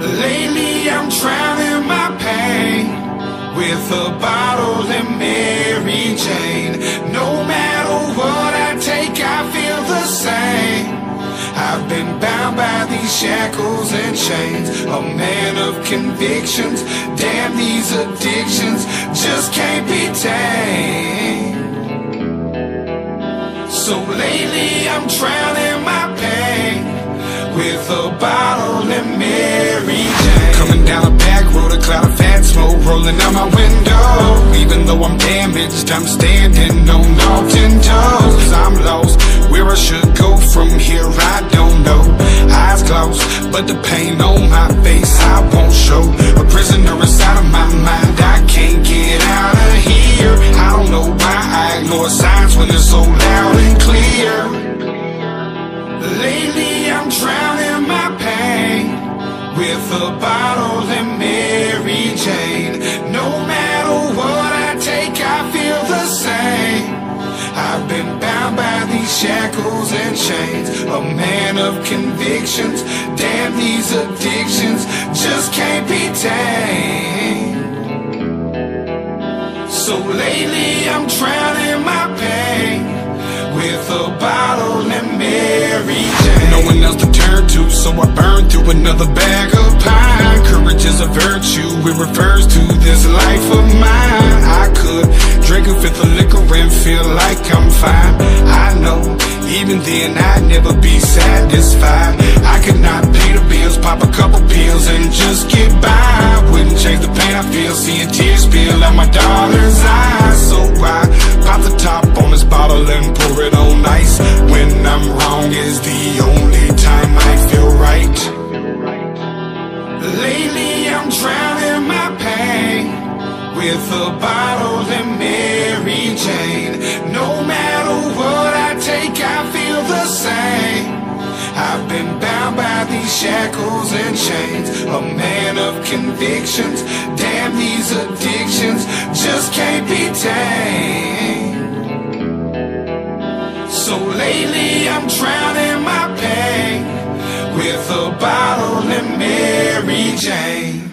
Lately I'm drowning my pain with a bottle and Mary Jane. No matter what I take, I feel the same. I've been bound by these shackles and chains, a man of convictions. Damn, these addictions just can't be tamed. So lately I'm drowning my pain with a bottle and Mary Jane. Coming down the back road, a cloud of fat smoke rolling out my window. Even though I'm damaged, I'm standing on all 10 toes. 'Cause I'm lost, where I should go from here I don't know. Eyes closed, but the pain on my face I won't show. A prisoner inside of my mind, I can't get out of here. I don't know why I ignore signs when they're so loud and clear. Lately I'm drowning my pain with a bottle and Mary Jane. No matter what I take, I feel the same. I've been bound by these shackles and chains, a man of convictions. Damn, these addictions just can't be tamed. So lately I'm drowning my pain with a bottle and Mary Jane. No one else to turn to, so I burn through another bag of pine. Courage is a virtue, it refers to this life of mine. I could drink a fifth of liquor and feel like I'm fine. I know, even then I'd never be satisfied. I could not pay the bills, pop a couple pills and just get by. I wouldn't change the pain I feel, seeing tears spill out my daughter's eyes. So I pop the top on this bottle and pour it on ice. When I'm wrong is the only time I feel right. Lately I'm drowning my pain with a bottle and Mary Jane. No matter what I take, I feel the same. I've been bound by these shackles and chains, a man of convictions. Damn, these addictions just can't be tamed. So lately I'm drowning my pain with a bottle and Mary Jane.